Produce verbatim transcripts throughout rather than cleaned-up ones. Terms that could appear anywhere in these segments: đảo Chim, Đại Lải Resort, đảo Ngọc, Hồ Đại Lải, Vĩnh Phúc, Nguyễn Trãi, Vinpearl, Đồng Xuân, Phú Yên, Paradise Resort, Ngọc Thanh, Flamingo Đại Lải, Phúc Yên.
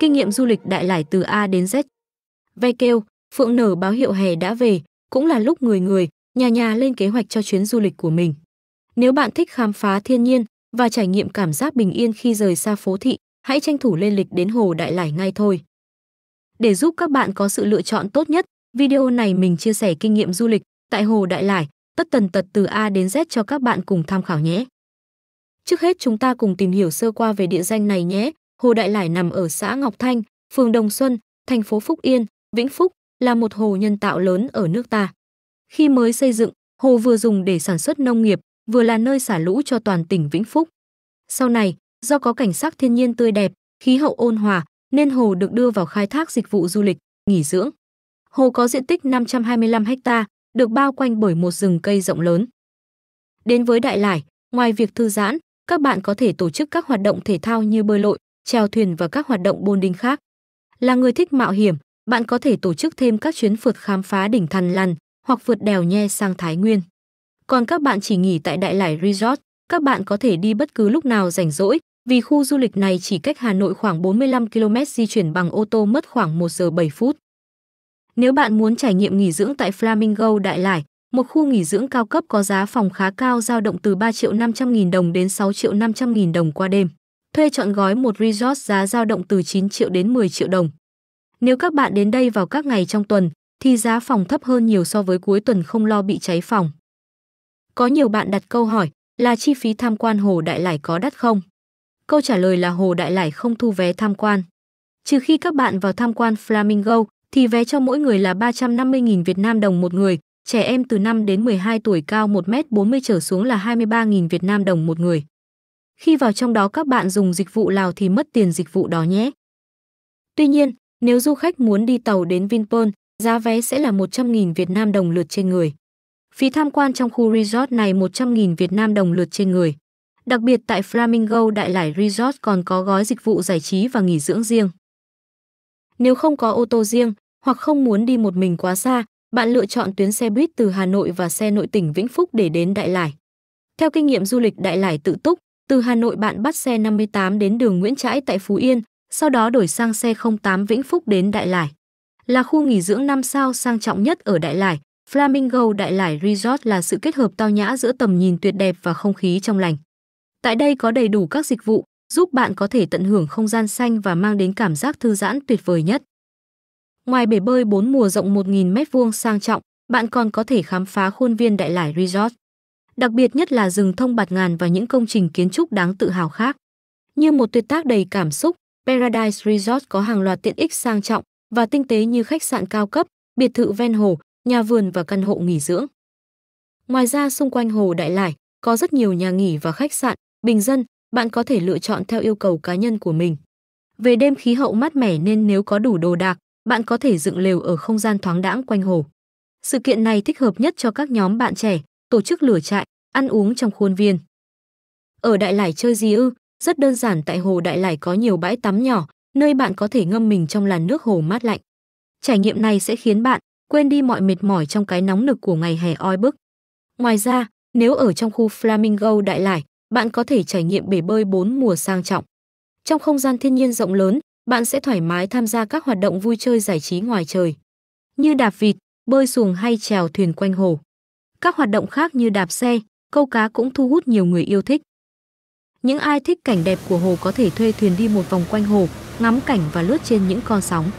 Kinh nghiệm du lịch Đại Lải từ A đến Z. Ve kêu, phượng nở báo hiệu hè đã về, cũng là lúc người người, nhà nhà lên kế hoạch cho chuyến du lịch của mình. Nếu bạn thích khám phá thiên nhiên và trải nghiệm cảm giác bình yên khi rời xa phố thị, hãy tranh thủ lên lịch đến Hồ Đại Lải ngay thôi. Để giúp các bạn có sự lựa chọn tốt nhất, video này mình chia sẻ kinh nghiệm du lịch tại Hồ Đại Lải, tất tần tật từ A đến Z cho các bạn cùng tham khảo nhé. Trước hết chúng ta cùng tìm hiểu sơ qua về địa danh này nhé. Hồ Đại Lải nằm ở xã Ngọc Thanh, phường Đồng Xuân, thành phố Phúc Yên, Vĩnh Phúc, là một hồ nhân tạo lớn ở nước ta. Khi mới xây dựng, hồ vừa dùng để sản xuất nông nghiệp, vừa là nơi xả lũ cho toàn tỉnh Vĩnh Phúc. Sau này, do có cảnh sắc thiên nhiên tươi đẹp, khí hậu ôn hòa, nên hồ được đưa vào khai thác dịch vụ du lịch, nghỉ dưỡng. Hồ có diện tích năm trăm hai mươi lăm ha, được bao quanh bởi một rừng cây rộng lớn. Đến với Đại Lải, ngoài việc thư giãn, các bạn có thể tổ chức các hoạt động thể thao như bơi lội, chèo thuyền và các hoạt động bouldering khác. Là người thích mạo hiểm, bạn có thể tổ chức thêm các chuyến phượt khám phá đỉnh Thằn Lằn hoặc vượt đèo Nhe sang Thái Nguyên. Còn các bạn chỉ nghỉ tại Đại Lải Resort, các bạn có thể đi bất cứ lúc nào rảnh rỗi, vì khu du lịch này chỉ cách Hà Nội khoảng bốn mươi lăm ki lô mét, di chuyển bằng ô tô mất khoảng một giờ bảy phút. Nếu bạn muốn trải nghiệm nghỉ dưỡng tại Flamingo Đại Lải, một khu nghỉ dưỡng cao cấp có giá phòng khá cao, dao động từ ba triệu năm trăm nghìn đồng đến sáu triệu năm trăm nghìn đồng qua đêm. Thuê chọn gói một resort giá dao động từ chín triệu đến mười triệu đồng. Nếu các bạn đến đây vào các ngày trong tuần, thì giá phòng thấp hơn nhiều so với cuối tuần, không lo bị cháy phòng. Có nhiều bạn đặt câu hỏi là chi phí tham quan Hồ Đại Lải có đắt không? Câu trả lời là Hồ Đại Lải không thu vé tham quan. Trừ khi các bạn vào tham quan Flamingo, thì vé cho mỗi người là ba trăm năm mươi nghìn Việt Nam đồng một người, trẻ em từ năm đến mười hai tuổi cao một mét bốn mươi trở xuống là hai mươi ba nghìn Việt Nam đồng một người. Khi vào trong đó các bạn dùng dịch vụ Lào thì mất tiền dịch vụ đó nhé. Tuy nhiên, nếu du khách muốn đi tàu đến Vinpearl, giá vé sẽ là một trăm nghìn Việt Nam đồng lượt trên người. Phí tham quan trong khu resort này một trăm nghìn Việt Nam đồng lượt trên người. Đặc biệt tại Flamingo Đại Lải Resort còn có gói dịch vụ giải trí và nghỉ dưỡng riêng. Nếu không có ô tô riêng hoặc không muốn đi một mình quá xa, bạn lựa chọn tuyến xe buýt từ Hà Nội và xe nội tỉnh Vĩnh Phúc để đến Đại Lải. Theo kinh nghiệm du lịch Đại Lải tự túc, từ Hà Nội bạn bắt xe năm mươi tám đến đường Nguyễn Trãi tại Phú Yên, sau đó đổi sang xe không tám Vĩnh Phúc đến Đại Lải. Là khu nghỉ dưỡng năm sao sang trọng nhất ở Đại Lải, Flamingo Đại Lải Resort là sự kết hợp tao nhã giữa tầm nhìn tuyệt đẹp và không khí trong lành. Tại đây có đầy đủ các dịch vụ, giúp bạn có thể tận hưởng không gian xanh và mang đến cảm giác thư giãn tuyệt vời nhất. Ngoài bể bơi bốn mùa rộng một nghìn mét vuông sang trọng, bạn còn có thể khám phá khuôn viên Đại Lải Resort. Đặc biệt nhất là rừng thông bạt ngàn và những công trình kiến trúc đáng tự hào khác. Như một tuyệt tác đầy cảm xúc, Paradise Resort có hàng loạt tiện ích sang trọng và tinh tế như khách sạn cao cấp, biệt thự ven hồ, nhà vườn và căn hộ nghỉ dưỡng. Ngoài ra xung quanh Hồ Đại Lải có rất nhiều nhà nghỉ và khách sạn, bình dân, bạn có thể lựa chọn theo yêu cầu cá nhân của mình. Về đêm khí hậu mát mẻ nên nếu có đủ đồ đạc, bạn có thể dựng lều ở không gian thoáng đãng quanh hồ. Sự kiện này thích hợp nhất cho các nhóm bạn trẻ, tổ chức lửa trại, ăn uống trong khuôn viên. Ở Đại Lải chơi gì ư? Rất đơn giản, tại Hồ Đại Lải có nhiều bãi tắm nhỏ, nơi bạn có thể ngâm mình trong làn nước hồ mát lạnh. Trải nghiệm này sẽ khiến bạn quên đi mọi mệt mỏi trong cái nóng nực của ngày hè oi bức. Ngoài ra, nếu ở trong khu Flamingo Đại Lải, bạn có thể trải nghiệm bể bơi bốn mùa sang trọng. Trong không gian thiên nhiên rộng lớn, bạn sẽ thoải mái tham gia các hoạt động vui chơi giải trí ngoài trời, như đạp vịt, bơi xuồng hay chèo thuyền quanh hồ. Các hoạt động khác như đạp xe, câu cá cũng thu hút nhiều người yêu thích. Những ai thích cảnh đẹp của hồ có thể thuê thuyền đi một vòng quanh hồ, ngắm cảnh và lướt trên những con sóng.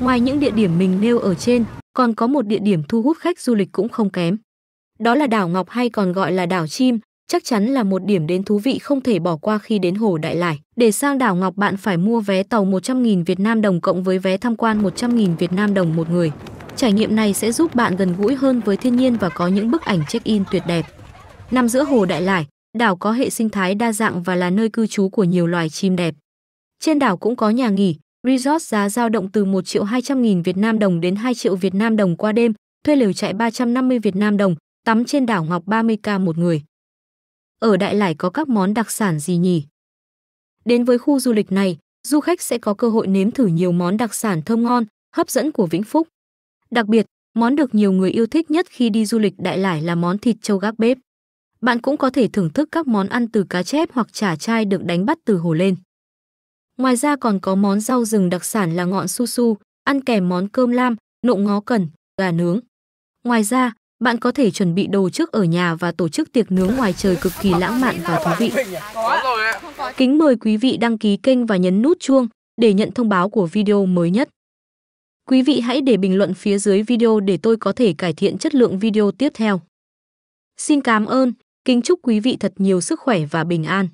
Ngoài những địa điểm mình nêu ở trên, còn có một địa điểm thu hút khách du lịch cũng không kém. Đó là đảo Ngọc hay còn gọi là đảo Chim, chắc chắn là một điểm đến thú vị không thể bỏ qua khi đến Hồ Đại Lải. Để sang đảo Ngọc bạn phải mua vé tàu một trăm nghìn Việt Nam đồng cộng với vé tham quan một trăm nghìn Việt Nam đồng một người. Trải nghiệm này sẽ giúp bạn gần gũi hơn với thiên nhiên và có những bức ảnh check-in tuyệt đẹp. Nằm giữa Hồ Đại Lải, đảo có hệ sinh thái đa dạng và là nơi cư trú của nhiều loài chim đẹp. Trên đảo cũng có nhà nghỉ, resort giá dao động từ một triệu hai trăm nghìn Việt Nam đồng đến hai triệu Việt Nam đồng qua đêm, thuê lều trại ba trăm năm mươi Việt Nam đồng, tắm trên đảo Ngọc ba mươi nghìn một người. Ở Đại Lải có các món đặc sản gì nhỉ? Đến với khu du lịch này, du khách sẽ có cơ hội nếm thử nhiều món đặc sản thơm ngon, hấp dẫn của Vĩnh Phúc. Đặc biệt, món được nhiều người yêu thích nhất khi đi du lịch Đại Lải là món thịt trâu gác bếp. Bạn cũng có thể thưởng thức các món ăn từ cá chép hoặc chả trai được đánh bắt từ hồ lên. Ngoài ra còn có món rau rừng đặc sản là ngọn su su, ăn kèm món cơm lam, nộm ngó cần, gà nướng. Ngoài ra, bạn có thể chuẩn bị đồ trước ở nhà và tổ chức tiệc nướng ngoài trời cực kỳ lãng mạn và thú vị. Kính mời quý vị đăng ký kênh và nhấn nút chuông để nhận thông báo của video mới nhất. Quý vị hãy để bình luận phía dưới video để tôi có thể cải thiện chất lượng video tiếp theo. Xin cảm ơn, kính chúc quý vị thật nhiều sức khỏe và bình an.